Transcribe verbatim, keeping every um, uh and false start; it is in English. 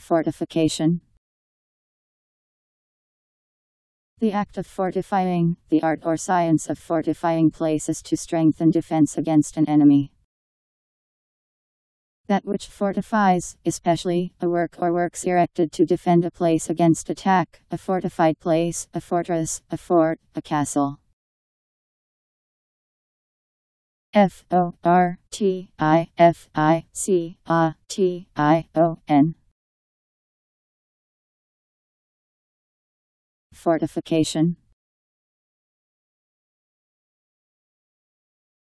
Fortification. The act of fortifying, the art or science of fortifying places to strengthen defense against an enemy. That which fortifies, especially, a work or works erected to defend a place against attack, a fortified place, a fortress, a fort, a castle. F O R T I F I C A T I O N Fortification.